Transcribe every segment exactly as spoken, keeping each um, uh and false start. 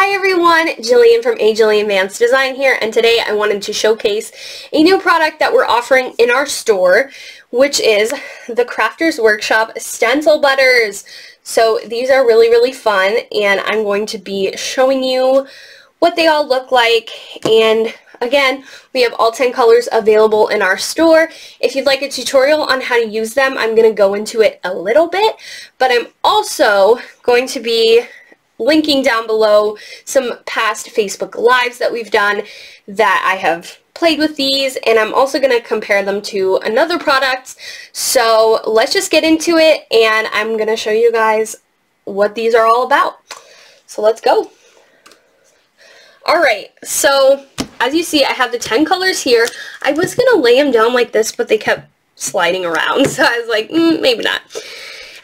Hi everyone, Jillian from A Jillian Vance Design here, and today I wanted to showcase a new product that we're offering in our store, which is the Crafter's Workshop Stencil Butters. So these are really, really fun, and I'm going to be showing you what they all look like. And again, we have all ten colors available in our store. If you'd like a tutorial on how to use them, I'm going to go into it a little bit, but I'm also going to be linking down below some past Facebook Lives that we've done that I have played with these, and I'm also going to compare them to another product. So let's just get into it, and I'm going to show you guys what these are all about. So let's go. Alright, so as you see, I have the ten colors here. I was going to lay them down like this, but they kept sliding around, so I was like, mm, maybe not.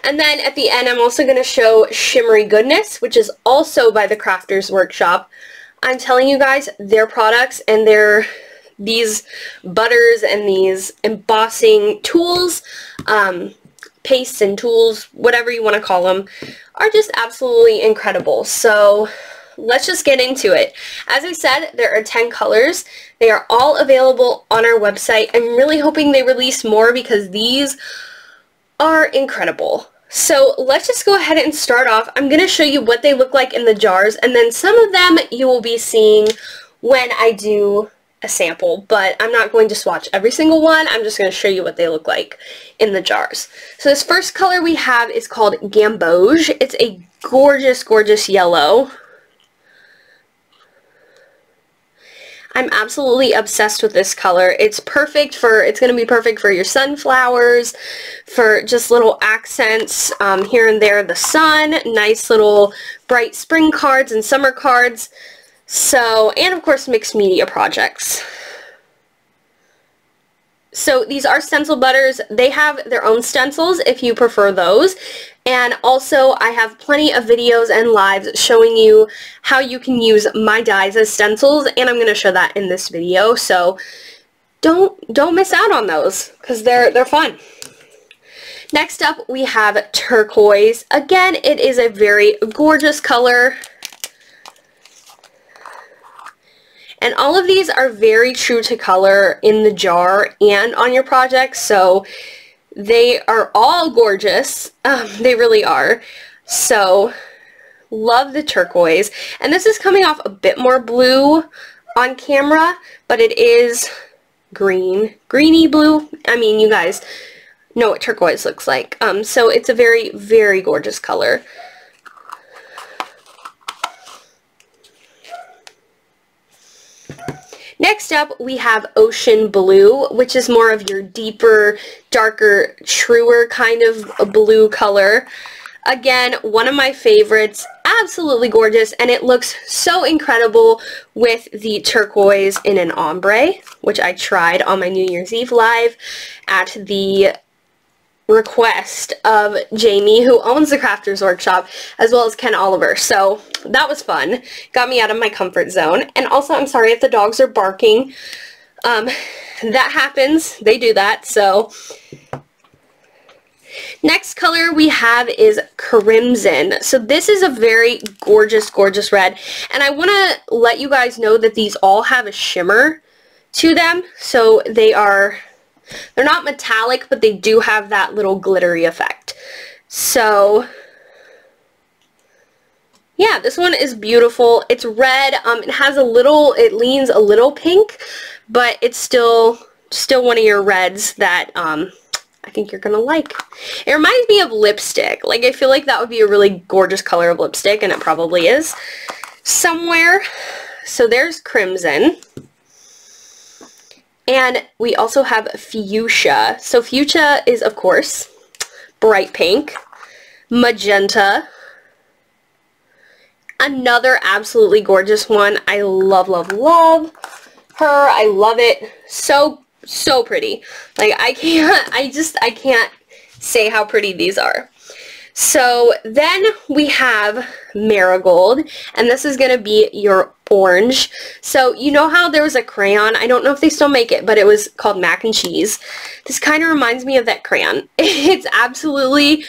And then at the end, I'm also going to show Shimmery Goodness, which is also by the Crafter's Workshop. I'm telling you guys, their products and their these butters and these embossing tools, um, pastes and tools, whatever you want to call them, are just absolutely incredible. So let's just get into it. As I said, there are ten colors. They are all available on our website. I'm really hoping they release more because these are incredible. So let's just go ahead and start off. I'm going to show you what they look like in the jars, and then some of them you will be seeing when I do a sample, but I'm not going to swatch every single one. I'm just going to show you what they look like in the jars. So this first color we have is called Gamboge. It's a gorgeous, gorgeous yellow. I'm absolutely obsessed with this color. It's perfect for, it's going to be perfect for your sunflowers, for just little accents um, here and there, the sun, nice little bright spring cards and summer cards, so, and of course mixed media projects. So these are stencil butters. They have their own stencils if you prefer those. And also I have plenty of videos and lives showing you how you can use my dies as stencils, and I'm going to show that in this video. So don't don't miss out on those because they're they're fun. Next up we have turquoise. Again, it is a very gorgeous color. And all of these are very true to color in the jar and on your project, so they are all gorgeous. Um, they really are. So, love the turquoise. And this is coming off a bit more blue on camera, but it is green. Greeny blue. I mean, you guys know what turquoise looks like. Um, so, it's a very, very gorgeous color. Next up, we have Ocean Blue, which is more of your deeper, darker, truer kind of a blue color. Again, one of my favorites. Absolutely gorgeous, and it looks so incredible with the turquoise in an ombre, which I tried on my New Year's Eve live at the request of Jamie, who owns the Crafter's Workshop, as well as Ken Oliver. So that was fun. Got me out of my comfort zone. And also, I'm sorry if the dogs are barking. Um, that happens. They do that. So next color we have is Crimson. So this is a very gorgeous, gorgeous red. And I want to let you guys know that these all have a shimmer to them. So they are They're not metallic, but they do have that little glittery effect. So, yeah, this one is beautiful. It's red. Um, it has a little, it leans a little pink, but it's still, still one of your reds that um, I think you're going to like. It reminds me of lipstick. Like, I feel like that would be a really gorgeous color of lipstick, and it probably is somewhere. So there's Crimson. And we also have Fuchsia. So Fuchsia is, of course, bright pink. Magenta. Another absolutely gorgeous one. I love, love, love her. I love it. So, so pretty. Like, I can't, I just, I can't say how pretty these are. So then we have Marigold, and this is going to be your orange. So you know how there was a crayon, I don't know if they still make it, but it was called Mac and Cheese. This kind of reminds me of that crayon. It's absolutely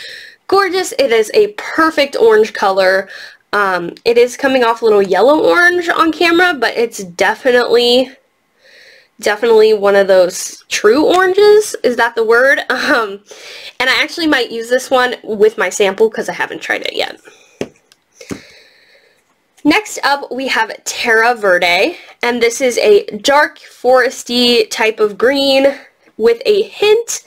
gorgeous. It is a perfect orange color. Um, it is coming off a little yellow-orange on camera, but it's definitely, definitely one of those true oranges. Is that the word? Um, and I actually might use this one with my sample because I haven't tried it yet. Next up, we have Terra Verde, and this is a dark, foresty type of green with a hint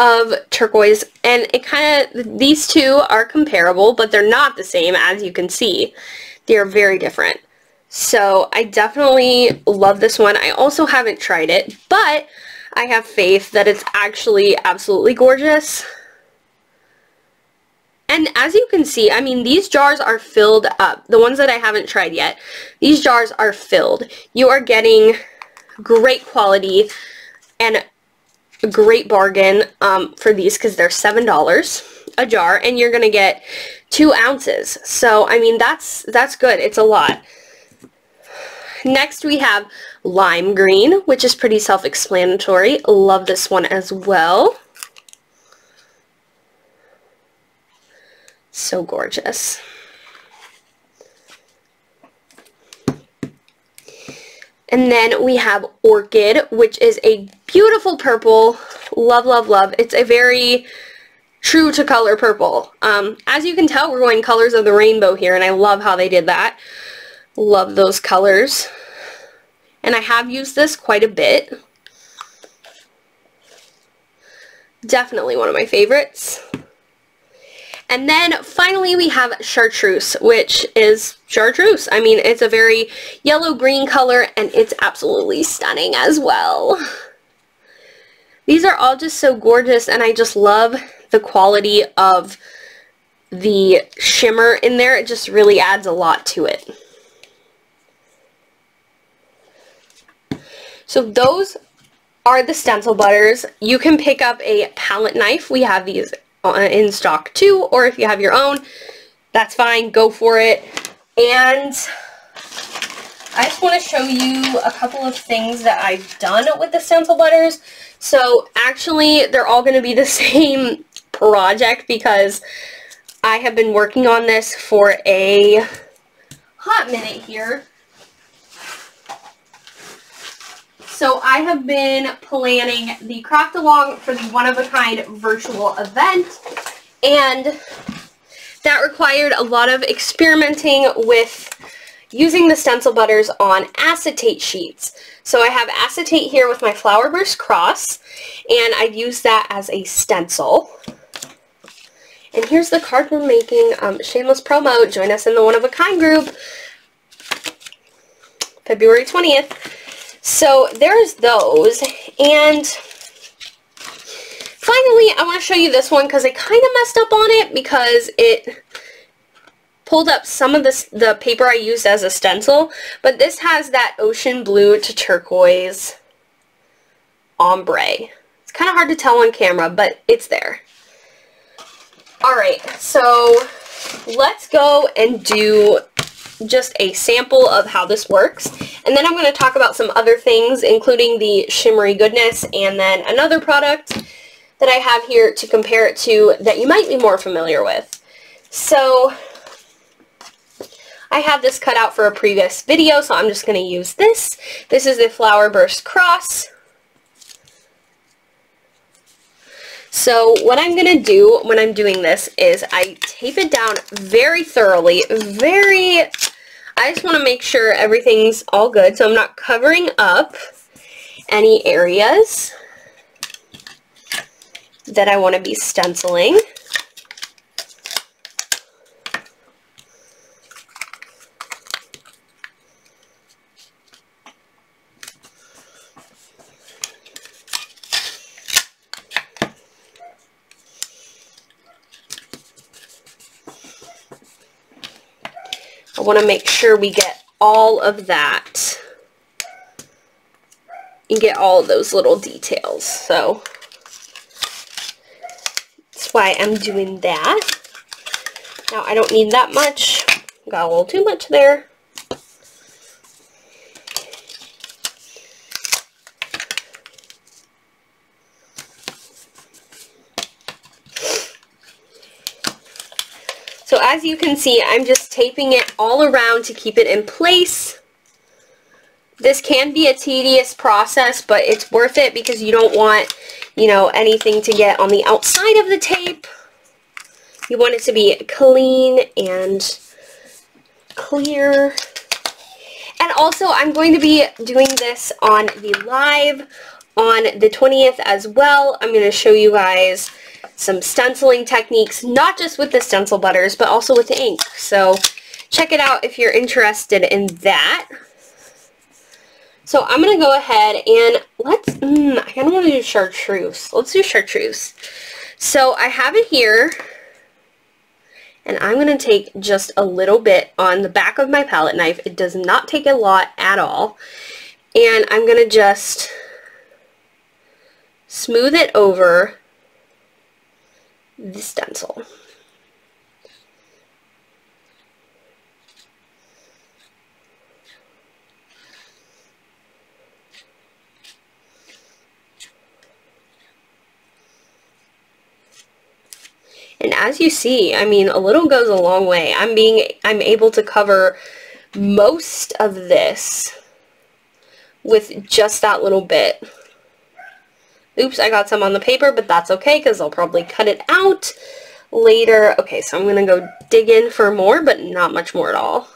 of turquoise, and it kind of, these two are comparable, but they're not the same, as you can see. They are very different. So I definitely love this one. I also haven't tried it, but I have faith that it's actually absolutely gorgeous. And as you can see, I mean, these jars are filled up. The ones that I haven't tried yet, these jars are filled. You are getting great quality and a great bargain um, for these because they're seven dollars a jar, and you're going to get two ounces. So, I mean, that's, that's good. It's a lot. Next, we have lime green, which is pretty self-explanatory. Love this one as well. So gorgeous. And then we have Orchid, which is a beautiful purple. Love, love, love. It's a very true to color purple. Um, as you can tell, we're going colors of the rainbow here, and I love how they did that. Love those colors. And I have used this quite a bit. Definitely one of my favorites. And then, finally, we have Chartreuse, which is Chartreuse. I mean, it's a very yellow-green color, and it's absolutely stunning as well. These are all just so gorgeous, and I just love the quality of the shimmer in there. It just really adds a lot to it. So those are the stencil butters. You can pick up a palette knife. We have these in stock too, or if you have your own, that's fine, go for it. And I just want to show you a couple of things that I've done with the stencil butters. So actually, they're all going to be the same project because I have been working on this for a hot minute here. So I have been planning the craft along for the one-of-a-kind virtual event, and that required a lot of experimenting with using the stencil butters on acetate sheets. So I have acetate here with my Flower Burst Cross, and I've used that as a stencil. And here's the card we're making. Um, shameless promo, join us in the one-of-a-kind group, February twentieth. So there's those, and finally I want to show you this one because I kind of messed up on it because it pulled up some of the, the paper I used as a stencil, but this has that ocean blue to turquoise ombre. It's kind of hard to tell on camera, but it's there. Alright, so let's go and do just a sample of how this works, and then I'm going to talk about some other things, including the Shimmery Goodness, and then another product that I have here to compare it to that you might be more familiar with. So I have this cut out for a previous video, so I'm just going to use this. This is the Flower Burst Cross. So what I'm going to do when I'm doing this is I tape it down very thoroughly, very, I just want to make sure everything's all good, so I'm not covering up any areas that I want to be stenciling. I want to make sure we get all of that and get all of those little details, so that's why I'm doing that. Now I don't need that much, got a little too much there. as you can see, I'm just taping it all around to keep it in place. This can be a tedious process, but it's worth it because you don't want, you know, anything to get on the outside of the tape. You want it to be clean and clear. And also, I'm going to be doing this on the live on the twentieth as well. I'm going to show you guys some stenciling techniques, not just with the stencil butters, but also with the ink. So check it out if you're interested in that. So I'm going to go ahead and let's, mm, I kind of want to do chartreuse. Let's do chartreuse. So I have it here, and I'm going to take just a little bit on the back of my palette knife. It does not take a lot at all. And I'm going to just smooth it over the stencil. And as you see, I mean, a little goes a long way. I'm being, I'm able to cover most of this with just that little bit. Oops, I got some on the paper, but that's okay because I'll probably cut it out later. Okay, so I'm going to go dig in for more, but not much more at all.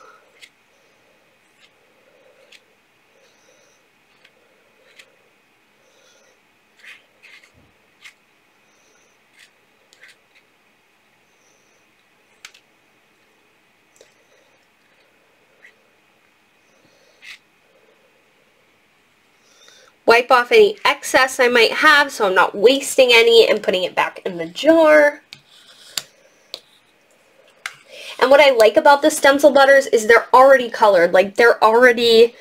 Wipe off any excess I might have so I'm not wasting any and putting it back in the jar. And what I like about the stencil butters is they're already colored. Like, they're already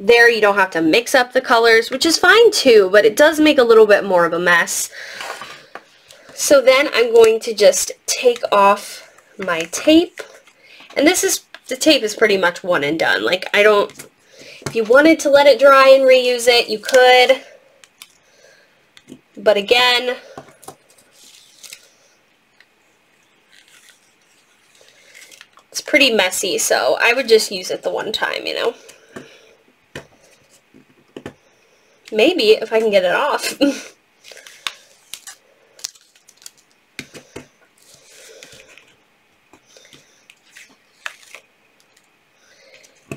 there. You don't have to mix up the colors, which is fine too, but it does make a little bit more of a mess. So then I'm going to just take off my tape. And this is, the tape is pretty much one and done. Like, I don't... If you wanted to let it dry and reuse it, you could, but again, it's pretty messy, so I would just use it the one time, you know. Maybe, if I can get it off.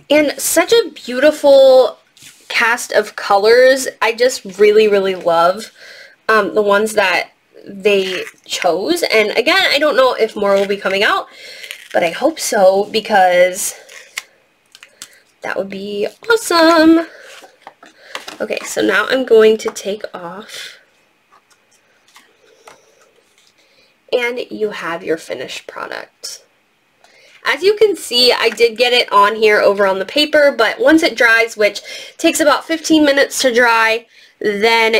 And such a beautiful cast of colors. I just really, really love um, the ones that they chose. And again, I don't know if more will be coming out, but I hope so because that would be awesome. Okay, so now I'm going to take off. And you have your finished product. As you can see, I did get it on here over on the paper, but once it dries, which takes about fifteen minutes to dry, then,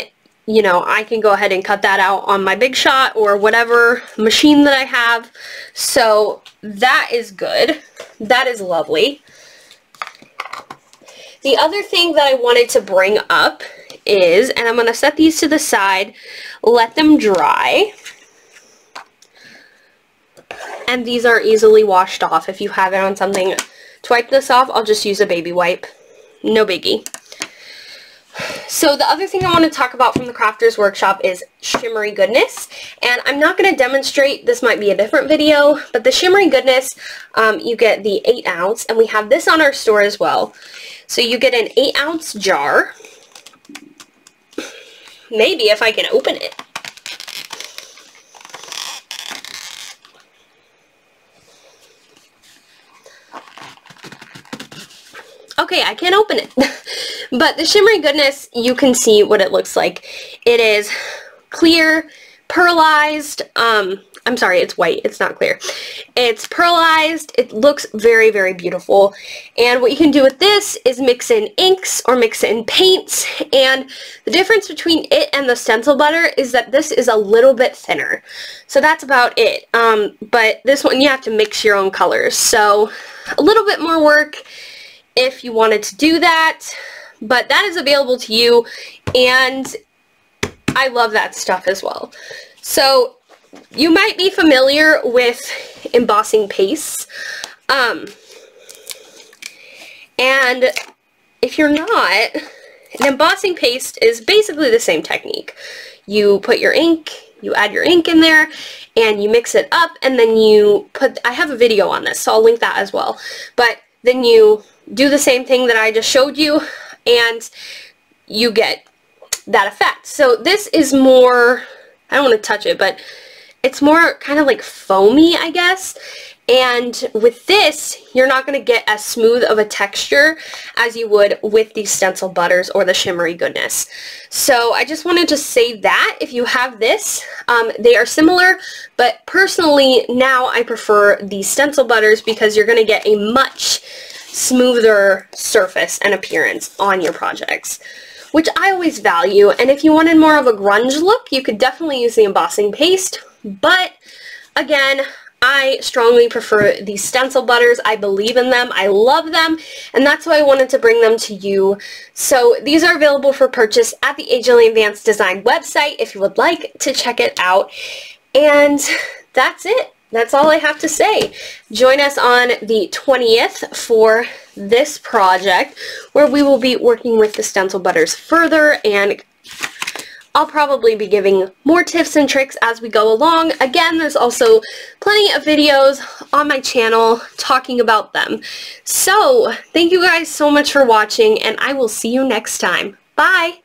you know, I can go ahead and cut that out on my Big Shot or whatever machine that I have. So that is good. That is lovely. The other thing that I wanted to bring up is, and I'm going to set these to the side, let them dry. And these are easily washed off. If you have it on something to wipe this off, I'll just use a baby wipe. No biggie. So the other thing I want to talk about from the Crafter's Workshop is Shimmery Goodness. And I'm not going to demonstrate. This might be a different video. But the Shimmery Goodness, um, you get the eight ounce. And we have this on our store as well. So you get an eight ounce jar. Maybe if I can open it. Okay, I can't open it. But the Shimmery Goodness, you can see what it looks like. It is clear, pearlized. Um, I'm sorry, it's white. It's not clear. It's pearlized. It looks very, very beautiful. And what you can do with this is mix in inks or mix in paints. And the difference between it and the stencil butter is that this is a little bit thinner. So that's about it. Um, but this one, you have to mix your own colors. So a little bit more work if you wanted to do that, but that is available to you, and I love that stuff as well. So you might be familiar with embossing pastes, um, and if you're not, an embossing paste is basically the same technique. You put your ink, you add your ink in there, and you mix it up, and then you put, I have a video on this, so I'll link that as well, but then you do the same thing that I just showed you, and you get that effect. So this is more, I don't want to touch it, but it's more kind of like foamy, I guess, and with this, you're not going to get as smooth of a texture as you would with the Stencil Butters or the Shimmery Goodness. So I just wanted to say that if you have this, um, they are similar, but personally, now I prefer the Stencil Butters because you're going to get a much smoother surface and appearance on your projects, which I always value. And if you wanted more of a grunge look, you could definitely use the embossing paste, but again, I strongly prefer the Stencil Butters. I believe in them, I love them, and that's why I wanted to bring them to you. So these are available for purchase at the A Jillian Vance Design website if you would like to check it out. And that's it. That's all I have to say. Join us on the twentieth for this project where we will be working with the Stencil Butters further, and I'll probably be giving more tips and tricks as we go along. Again, there's also plenty of videos on my channel talking about them. So, thank you guys so much for watching, and I will see you next time. Bye!